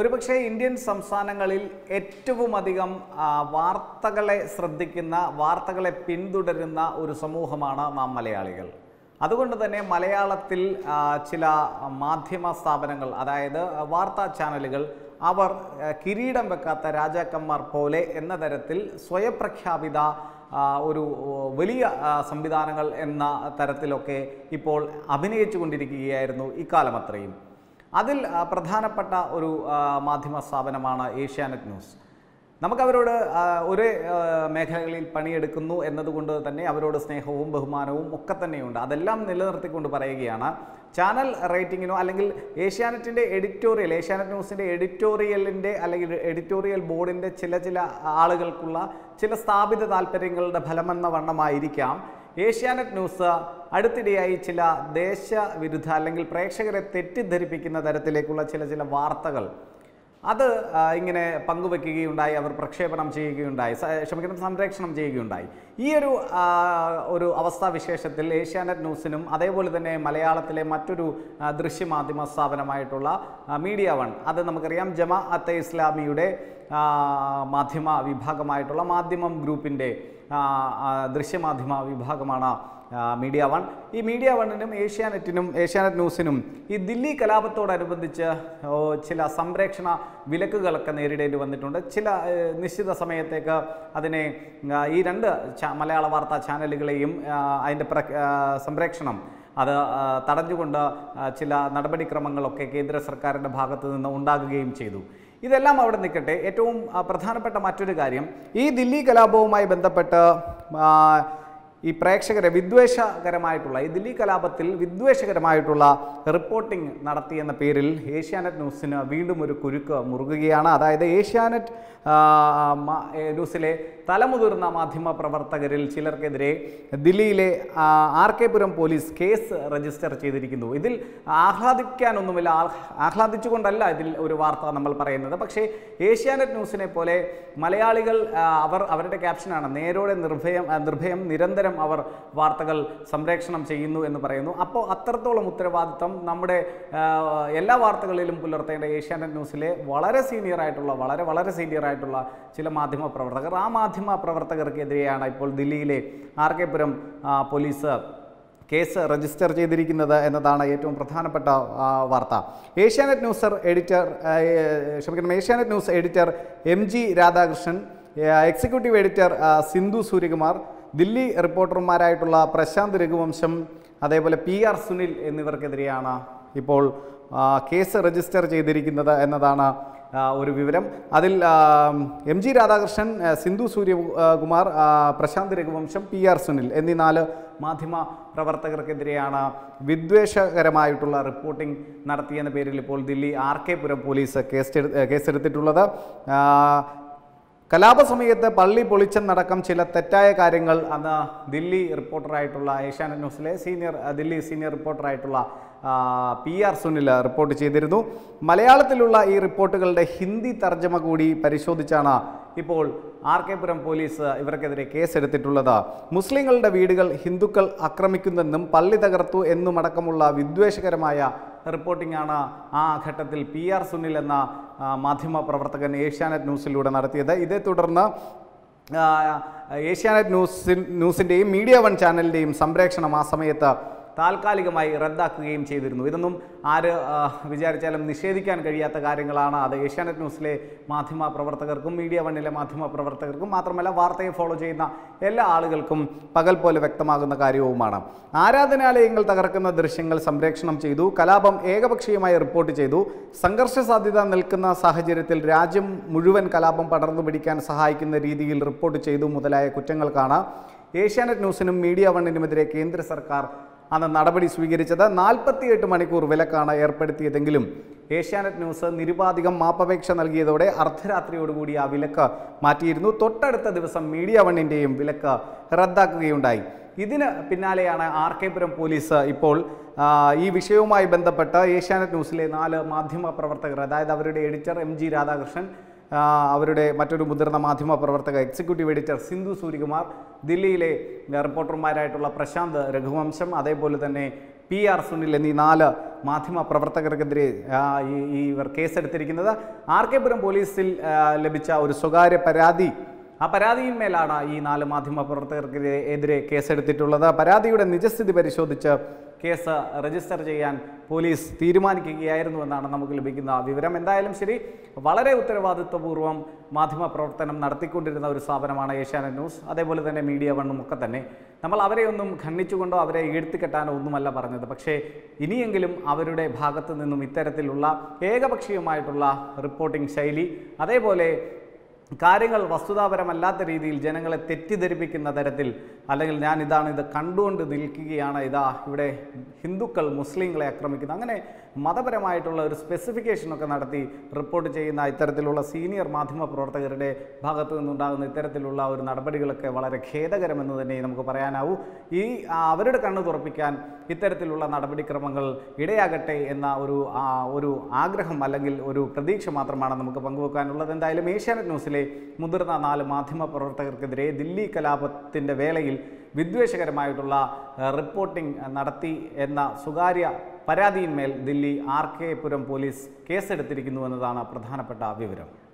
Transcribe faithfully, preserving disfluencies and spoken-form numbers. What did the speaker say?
ഒരുപക്ഷേ ഇന്ത്യൻ സംസ്ഥാനങ്ങളിൽ ഏറ്റവും അധികം വാർത്തകളെ ശ്രദ്ധിക്കുന്ന വാർത്തകളെ പിന്തുടരുന്ന ഒരു സമൂഹമാണ് നാം മലയാളികൾ. അതുകൊണ്ട് തന്നെ മലയാളത്തിൽ ചില മാധ്യമ സ്ഥാപനങ്ങൾ അതായത് വാർത്താ ചാനലുകൾ അവർ കിരീടം വെക്കാത്ത രാജാക്കന്മാർ പോലെ എന്ന തരത്തിൽ സ്വയപ്രഖ്യാപിത ഒരു വലിയ സംവിധാനങ്ങൾ എന്ന തരത്തിലൊക്കെ ഇപ്പോൾ അഭിനയിച്ചുകൊണ്ടിരിക്കുകയായിരുന്നു ഇക്കാലമത്രയും. അതിൽ പ്രധാനപ്പെട്ട ഒരു മാധ്യമ സ്ഥാപനമാണ് ഏഷ്യാനെറ്റ് ന്യൂസ്. നമുക്കവരോട് ഒരേ മേഖലകളിൽ പണിയെടുക്കുന്നു എന്നതുകൊണ്ട് തന്നെ അവരോട് സ്നേഹവും ബഹുമാനവും ഒക്കെ തന്നെയുണ്ട്. അതെല്ലാം നിലനിർത്തിക്കൊണ്ട് പറയുകയാണ്, ചാനൽ റേറ്റിങ്ങിനോ അല്ലെങ്കിൽ ഏഷ്യാനെറ്റിൻ്റെ എഡിറ്റോറിയൽ ഏഷ്യാനെറ്റ് ന്യൂസിൻ്റെ എഡിറ്റോറിയലിൻ്റെ അല്ലെങ്കിൽ എഡിറ്റോറിയൽ ബോർഡിൻ്റെ ചില ചില ആളുകൾക്കുള്ള ചില സ്ഥാപിത താല്പര്യങ്ങളുടെ ഫലമെന്ന വണ്ണമായിരിക്കാം ഏഷ്യാനെറ്റ് ന്യൂസ് അടുത്തിടെയായി ചില ദേശവിരുദ്ധ അല്ലെങ്കിൽ പ്രേക്ഷകരെ തെറ്റിദ്ധരിപ്പിക്കുന്ന തരത്തിലേക്കുള്ള ചില ചില വാർത്തകൾ അത് ഇങ്ങനെ പങ്കുവെക്കുകയുണ്ടായി. അവർ പ്രക്ഷേപണം ചെയ്യുകയുണ്ടായി, ക്ഷമിക്കണം സംപ്രേക്ഷണം ചെയ്യുകയുണ്ടായി. ഈ ഒരു ഒരു അവസ്ഥാവിശേഷത്തിൽ ഏഷ്യാനെറ്റ് ന്യൂസിനും അതേപോലെ തന്നെ മലയാളത്തിലെ മറ്റൊരു ദൃശ്യമാധ്യമ സ്ഥാപനമായിട്ടുള്ള മീഡിയ വൺ, അത് നമുക്കറിയാം ജമാഅത്തെ ഇസ്ലാമിയുടെ മാധ്യമ വിഭാഗമായിട്ടുള്ള മാധ്യമം ഗ്രൂപ്പിൻ്റെ ദൃശ്യമാധ്യമ വിഭാഗമാണ് മീഡിയ വൺ. ഈ മീഡിയ വണ്ണിനും ഏഷ്യാനെറ്റിനും ഏഷ്യാനെറ്റ് ന്യൂസിനും ഈ ദില്ലി കലാപത്തോടനുബന്ധിച്ച് ചില സംപ്രേക്ഷണ വിലക്കുകളൊക്കെ നേരിടേണ്ടി വന്നിട്ടുണ്ട്. ചില നിശ്ചിത സമയത്തേക്ക് അതിനെ ഈ രണ്ട് മലയാള വാർത്താ ചാനലുകളെയും അതിൻ്റെ പ്ര സംപ്രേക്ഷണം അത് തടഞ്ഞുകൊണ്ട് ചില നടപടിക്രമങ്ങളൊക്കെ കേന്ദ്ര സർക്കാരിൻ്റെ ഭാഗത്തു നിന്ന് ഉണ്ടാകുകയും ചെയ്തു. ഇതെല്ലാം അവിടെ നിൽക്കട്ടെ, ഏറ്റവും പ്രധാനപ്പെട്ട മറ്റൊരു കാര്യം ഈ ദില്ലി കലാപവുമായി ബന്ധപ്പെട്ട് ഈ പ്രേക്ഷകരെ വിദ്വേഷകരമായിട്ടുള്ള ഈ ദില്ലി കലാപത്തിൽ വിദ്വേഷകരമായിട്ടുള്ള റിപ്പോർട്ടിംഗ് നടത്തിയെന്ന പേരിൽ ഏഷ്യാനെറ്റ് ന്യൂസിന് വീണ്ടും ഒരു കുരുക്ക് മുറുകുകയാണ്. അതായത് ഏഷ്യാനെറ്റ് ന്യൂസിലെ തലമുതിർന്ന മാധ്യമ പ്രവർത്തകരിൽ ചിലർക്കെതിരെ ദില്ലിയിലെ R K Puram police case register ചെയ്തിരിക്കുന്നു. ഇതിൽ ആഹ്ലാദിക്കാനൊന്നുമില്ല, ആഹ്ലാദിച്ചുകൊണ്ടല്ല ഇതിൽ ഒരു വാർത്ത നമ്മൾ പറയുന്നത്. പക്ഷേ ഏഷ്യാനെറ്റ് ന്യൂസിനെ പോലെ മലയാളികൾ അവർ അവരുടെ ക്യാപ്ഷനാണ് നേരോടെ നിർഭയം നിർഭയം നിരന്തരം അവർ വാർത്തകൾ സംപ്രേക്ഷണം ചെയ്യുന്നു എന്ന് പറയുന്നു. അപ്പോൾ അത്രത്തോളം ഉത്തരവാദിത്വം നമ്മുടെ എല്ലാ വാർത്തകളിലും പുലർത്തേണ്ട ഏഷ്യാനെറ്റ് ന്യൂസിലെ വളരെ സീനിയറായിട്ടുള്ള വളരെ വളരെ സീനിയറായിട്ടുള്ള ചില മാധ്യമ പ്രവർത്തകർ, ആ മാധ്യമ പ്രവർത്തകർക്കെതിരെയാണ് ഇപ്പോൾ ദില്ലിയിലെ R K Puram police case register ചെയ്തിരിക്കുന്നത് എന്നതാണ് ഏറ്റവും പ്രധാനപ്പെട്ട വാർത്ത. ഏഷ്യാനെറ്റ് ന്യൂസ് എഡിറ്റർ ക്ഷമിക്കണം Asianet news editor M G Radhakrishnan, executive editor Sindhu Suryakumar, Delhi റിപ്പോർട്ടർമാരായിട്ടുള്ള പ്രശാന്ത് രഘുവംശം, അതേപോലെ പി ആർ സുനിൽ എന്നിവർക്കെതിരെയാണ് ഇപ്പോൾ കേസ് രജിസ്റ്റർ ചെയ്തിരിക്കുന്നത് എന്നതാണ് ഒരു വിവരം. അതിൽ M G Radhakrishnan, Sindhu Suryakumar, Prashanth Raghuvamsham, P R Sunil എന്നീ നാല് മാധ്യമ പ്രവർത്തകർക്കെതിരെയാണ് വിദ്വേഷകരമായിട്ടുള്ള റിപ്പോർട്ടിംഗ് നടത്തിയെന്ന പേരിൽ ഇപ്പോൾ Delhi R K Puram police case കേസെടുത്തിട്ടുള്ളത്. കലാപസമയത്ത് പള്ളി പൊളിച്ചെന്നടക്കം ചില തെറ്റായ കാര്യങ്ങൾ അന്ന് ദില്ലി റിപ്പോർട്ടറായിട്ടുള്ള ഏഷ്യാനെറ്റ് ന്യൂസിലെ സീനിയർ ദില്ലി സീനിയർ റിപ്പോർട്ടറായിട്ടുള്ള പി ആർ സുനിൽ റിപ്പോർട്ട് ചെയ്തിരുന്നു. മലയാളത്തിലുള്ള ഈ റിപ്പോർട്ടുകളുടെ ഹിന്ദി തർജ്ജമ കൂടി പരിശോധിച്ചാണ് ഇപ്പോൾ ആർ കെ പുരം പോലീസ് ഇവർക്കെതിരെ കേസെടുത്തിട്ടുള്ളത്. മുസ്ലിങ്ങളുടെ വീടുകൾ ഹിന്ദുക്കൾ ആക്രമിക്കുന്നെന്നും പള്ളി തകർത്തു എന്നുമടക്കമുള്ള വിദ്വേഷകരമായ റിപ്പോർട്ടിംഗാണ് ആ ഘട്ടത്തിൽ പി ആർ സുനിൽ എന്ന മാധ്യമ പ്രവർത്തകൻ ഏഷ്യാനെറ്റ് ന്യൂസിലൂടെ നടത്തിയത്. ഇതേ തുടർന്ന് ഏഷ്യാനെറ്റ് ന്യൂസി ന്യൂസിൻ്റെയും മീഡിയ വൺ ചാനലിൻ്റെയും സംപ്രേക്ഷണം ആ സമയത്ത് താൽക്കാലികമായി റദ്ദാക്കുകയും ചെയ്തിരുന്നു. ഇതൊന്നും ആര് വിചാരിച്ചാലും നിഷേധിക്കാൻ കഴിയാത്ത കാര്യങ്ങളാണ്. അത് ഏഷ്യാനെറ്റ് ന്യൂസിലെ മാധ്യമ പ്രവർത്തകർക്കും മീഡിയ വണ്ണിലെ മാധ്യമ പ്രവർത്തകർക്കും മാത്രമല്ല വാർത്തയെ ഫോളോ ചെയ്യുന്ന എല്ലാ ആളുകൾക്കും പകൽ പോലെ വ്യക്തമാകുന്ന കാര്യവുമാണ്. ആരാധനാലയങ്ങൾ തകർക്കുന്ന ദൃശ്യങ്ങൾ സംപ്രേക്ഷണം ചെയ്തു, കലാപം ഏകപക്ഷീയമായി റിപ്പോർട്ട് ചെയ്തു. സംഘർഷ സാധ്യത നിൽക്കുന്ന സാഹചര്യത്തിൽ രാജ്യം മുഴുവൻ കലാപം പടർന്നു പിടിക്കാൻ സഹായിക്കുന്ന രീതിയിൽ റിപ്പോർട്ട് ചെയ്തു മുതലായ കുറ്റങ്ങൾക്കാണ് ഏഷ്യാനെറ്റ് ന്യൂസിനും മീഡിയ വണ്ണിനുമെതിരെ കേന്ദ്ര സർക്കാർ അന്ന് നടപടി സ്വീകരിച്ചത്. നാൽപ്പത്തിയെട്ട് മണിക്കൂർ വിലക്കാണ് ഏർപ്പെടുത്തിയതെങ്കിലും ഏഷ്യാനെറ്റ് ന്യൂസ് നിരുപാധികം മാപ്പപേക്ഷ നൽകിയതോടെ അർദ്ധരാത്രിയോടുകൂടി ആ വിലക്ക് മാറ്റിയിരുന്നു. തൊട്ടടുത്ത ദിവസം മീഡിയ വണ്ണിൻ്റെയും വിലക്ക് റദ്ദാക്കുകയുണ്ടായി. ഇതിന് പിന്നാലെയാണ് ആർ കെ പുരം പോലീസ് ഇപ്പോൾ ഈ വിഷയവുമായി ബന്ധപ്പെട്ട് ഏഷ്യാനെറ്റ് ന്യൂസിലെ നാല് മാധ്യമ പ്രവർത്തകർ, അതായത് അവരുടെ എഡിറ്റർ എം ജി രാധാകൃഷ്ണൻ, അവരുടെ മറ്റൊരു മുതിർന്ന മാധ്യമ പ്രവർത്തക എക്സിക്യൂട്ടീവ് എഡിറ്റർ സിന്ധു സൂര്യകുമാർ, ദില്ലിയിലെ റിപ്പോർട്ടർമാരായിട്ടുള്ള പ്രശാന്ത് രഘുവംശം, അതേപോലെ തന്നെ പി ആർ സുനിൽ എന്നീ നാല് മാധ്യമ പ്രവർത്തകർക്കെതിരെ ഇവർ കേസെടുത്തിരിക്കുന്നത്. ആർ കെ പുരം പോലീസിൽ ലഭിച്ച ഒരു സ്വകാര്യ പരാതി, ആ പരാതിയിന്മേലാണ് ഈ നാല് മാധ്യമ പ്രവർത്തകർക്കെതിരെ കേസെടുത്തിട്ടുള്ളത്. പരാതിയുടെ നിജസ്ഥിതി പരിശോധിച്ച് കേസ് രജിസ്റ്റർ ചെയ്യാൻ പോലീസ് തീരുമാനിക്കുകയായിരുന്നു എന്നാണ് നമുക്ക് ലഭിക്കുന്ന വിവരം. എന്തായാലും ശരി, വളരെ ഉത്തരവാദിത്വപൂർവ്വം മാധ്യമപ്രവർത്തനം നടത്തിക്കൊണ്ടിരുന്ന ഒരു സ്ഥാപനമാണ് ഏഷ്യാനെറ്റ് ന്യൂസ്, അതേപോലെ തന്നെ മീഡിയ വണ്ണും ഒക്കെ തന്നെ. നമ്മൾ അവരെ ഒന്നും ഖണ്ഡിച്ചുകൊണ്ടോ അവരെ എടുത്തുകെട്ടാനോ ഒന്നുമല്ല പറഞ്ഞത്. പക്ഷേ ഇനിയെങ്കിലും അവരുടെ ഭാഗത്തു നിന്നും ഇത്തരത്തിലുള്ള ഏകപക്ഷീയമായിട്ടുള്ള റിപ്പോർട്ടിംഗ് ശൈലി, അതേപോലെ കാര്യങ്ങൾ വസ്തുതാപരമല്ലാത്ത രീതിയിൽ ജനങ്ങളെ തെറ്റിദ്ധരിപ്പിക്കുന്ന തരത്തിൽ, അല്ലെങ്കിൽ ഞാൻ ഇതാണ് ഇത് കണ്ടുകൊണ്ട് നിൽക്കുകയാണ്, ഇതാ ഇവിടെ ഹിന്ദുക്കൾ മുസ്ലിങ്ങളെ ആക്രമിക്കുന്നു, അങ്ങനെ മതപരമായിട്ടുള്ള ഒരു സ്പെസിഫിക്കേഷനൊക്കെ നടത്തി റിപ്പോർട്ട് ചെയ്യുന്ന ഇത്തരത്തിലുള്ള സീനിയർ മാധ്യമ പ്രവർത്തകരുടെ ഭാഗത്തു നിന്നുണ്ടാകുന്ന ഇത്തരത്തിലുള്ള ഒരു നടപടികളൊക്കെ വളരെ ഖേദകരമെന്ന് തന്നെ നമുക്ക് പറയാനാവൂ. ഈ അവരുടെ കണ്ണു തുറപ്പിക്കാൻ ഇത്തരത്തിലുള്ള നടപടിക്രമങ്ങൾ ഇടയാകട്ടെ എന്ന ഒരു ഒരു ആഗ്രഹം അല്ലെങ്കിൽ ഒരു പ്രതീക്ഷ മാത്രമാണ് നമുക്ക് പങ്കുവെക്കാനുള്ളത്. എന്തായാലും ഏഷ്യാനെറ്റ് ന്യൂസിലെ മുതിർന്ന നാല് മാധ്യമ പ്രവർത്തകർക്കെതിരെ ദില്ലി കലാപത്തിൻ്റെ വേളയിൽ വിദ്വേഷകരമായിട്ടുള്ള റിപ്പോർട്ടിംഗ് നടത്തി എന്ന സ്വകാര്യ പരാതിയിന്മേൽ Delhi R K Puram police കേസെടുത്തിരിക്കുന്നു എന്നതാണ് പ്രധാനപ്പെട്ട വിവരം.